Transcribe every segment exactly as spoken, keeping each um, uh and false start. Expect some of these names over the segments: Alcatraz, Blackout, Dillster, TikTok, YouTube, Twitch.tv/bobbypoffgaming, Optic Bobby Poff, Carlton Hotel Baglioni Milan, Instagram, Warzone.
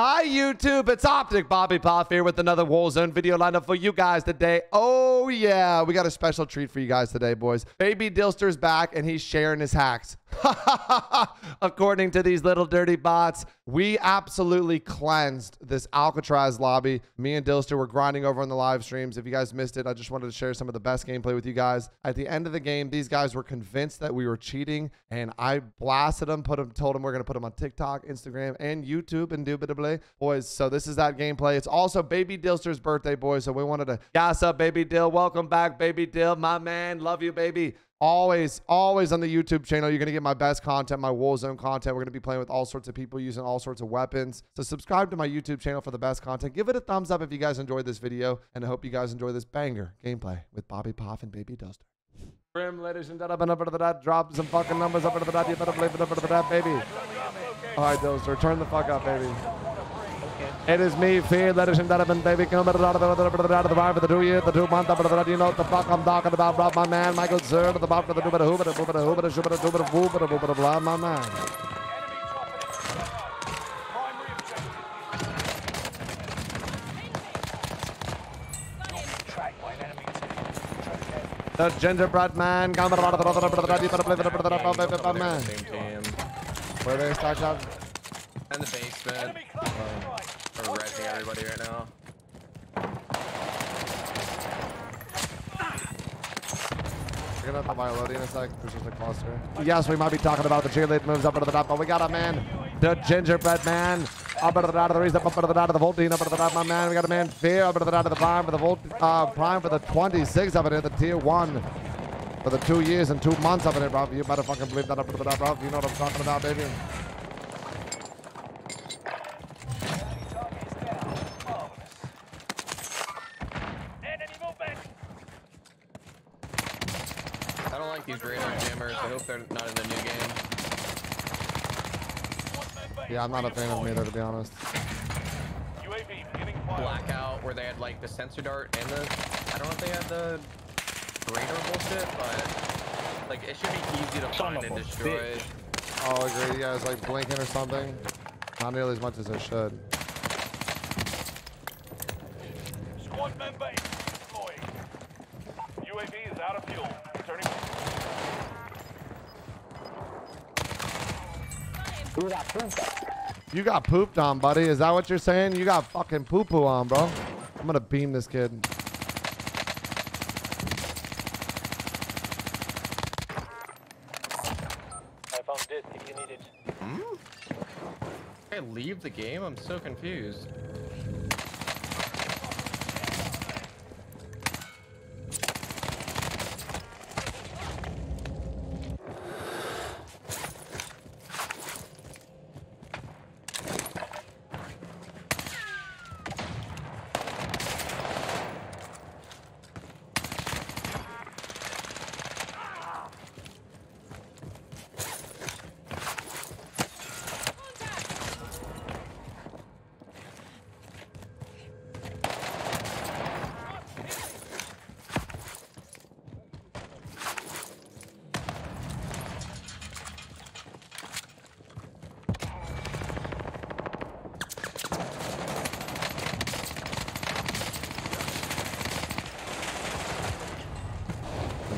Hi, YouTube. It's Optic Bobby Poff here with another Warzone video lined up for you guys today. Oh, yeah. We got a special treat for you guys today, boys. Baby Dillster's back, and he's sharing his hacks. According to these little dirty bots, we absolutely cleansed this Alcatraz lobby. Me and Dillster were grinding over on the live streams. If you guys missed it, I just wanted to share some of the best gameplay with you guys. At the end of the game, these guys were convinced that we were cheating, and I blasted them, put them, told them we're going to put them on TikTok, Instagram, and YouTube, indubitably. Boys, so this is that gameplay. It's also Baby Dillster's birthday, boys, so we wanted to gas up Baby Dill. Welcome back, Baby Dill. My man, love you, baby. Always, always on the YouTube channel, you're going to get my best content, my Warzone content. We're going to be playing with all sorts of people using all sorts of weapons. So subscribe to my YouTube channel for the best content. Give it a thumbs up if you guys enjoyed this video. And I hope you guys enjoy this banger gameplay with Bobby Poff and Baby Dillster. Grim, ladies and gentlemen, up to the dot. Drop some fucking numbers up to the dot. You better believe it up to the dot, baby. All right, Dillster, turn the fuck up, baby. It is me, Fear, ladies and gentlemen, baby. Coming out of the out of the vibe of the two year, the two month, but you know what the fuck I'm talking about, bro. My man, Michael Zer, to the bottom of the Hoover, Hoover, Hoover, Hoover, Hoover, Hoover, Hoover, Hoover, Hoover, blah, my man. The gingerbread man, coming out of the other, the other, man. Where they stacked up? In the basement. We're resing everybody right now. We're gonna have the Violodi in a sec. There's just a cluster. Yes, we might be talking about the cheerlead moves up to the top, but we got a man. The gingerbread man. Up to the top of the reason, up to the top of the Voltine, up to the top, my man. We got a man, Fear, up to the top of the Prime for the Volt, uh, Prime for the twenty-six up in here, the tier one. For the two years and two months up in here, bro. You better fucking believe that up to the top, bro. You know what I'm talking about, baby. I don't like these radar jammers. I hope they're not in the new game. Yeah, I'm not a fan of them either, to be honest. Blackout, where they had like the sensor dart and the... I don't know if they had the radar bullshit, but like it should be easy to find and destroy. I'll agree, yeah, it's like blinking or something. Not nearly as much as it should. Squad member is deployed. U A V is out of fuel. You got pooped on, buddy. Is that what you're saying? You got fucking poo-poo on, bro. I'm gonna beam this kid. I found this if you need it. Hmm? Can I leave the game? I'm so confused.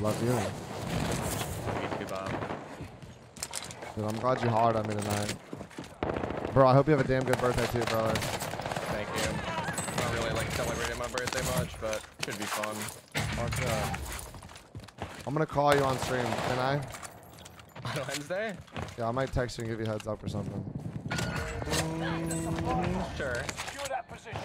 Love you. Thank you, Bob. Dude, I'm glad you hollered at me tonight. Bro, I hope you have a damn good birthday too, brother. Thank you. I don't really like celebrating my birthday much, but it should be fun. Fuck yeah. I'm gonna call you on stream, can I? On Wednesday? Yeah, I might text you and give you a heads up or something. Mm, sure. Secure that position.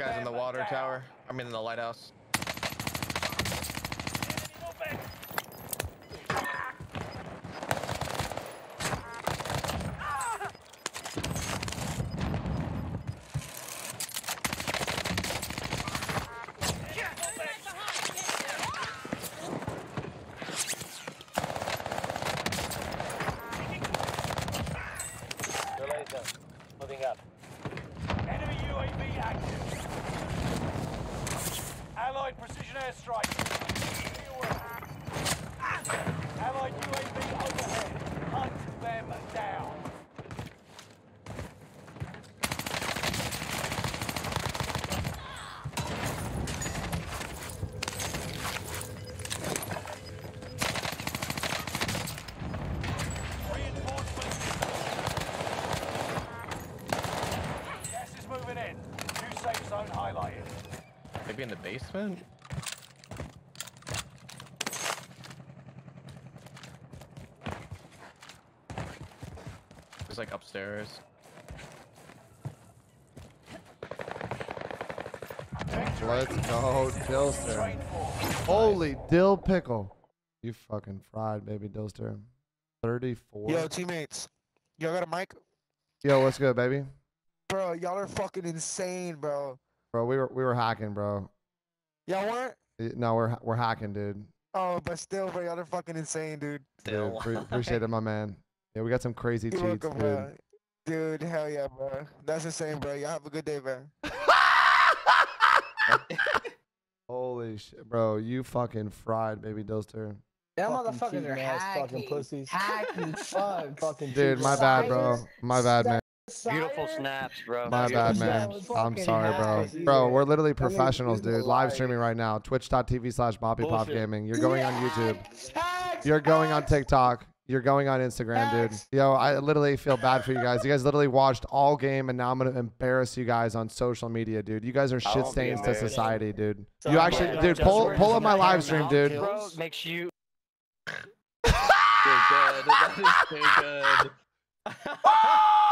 guy's in the water tower. I mean in the lighthouse. In the basement? It's like upstairs. Let's go, Dillster. Holy dill pickle. You fucking fried, baby Dillster. thirty-four. Yo, teammates. Y'all got a mic? Yo, what's good, baby? Bro, y'all are fucking insane, bro. Bro, we were we were hacking, bro. Y'all weren't? No, we're we're hacking, dude. Oh, but still, bro, y'all are fucking insane, dude. Still, dude, pre appreciate it, my man. Yeah, we got some crazy You're cheats, welcome, dude. Bro. Dude, hell yeah, bro. That's insane, bro. Y'all have a good day, man. Holy shit, bro! You fucking fried, baby Dillster. Them motherfuckers are hacking, fucking pussies, hacking fuck, fucking dude. My bad, bro. My bad, man. Beautiful snaps, bro. My bad, man. I'm sorry, bro. Bro, we're literally professionals, dude. Live streaming right now. Twitch dot T V slash bobby poff gaming. You're going on YouTube. You're going on TikTok. You're going on Instagram, dude. Yo, I literally feel bad for you guys. You guys literally watched all game, and now I'm going to embarrass you guys on social media, dude. You guys are shit stains to society, dude. You actually, dude, pull, pull up my live stream, dude. Bro, makes you... Good, good. That is so good.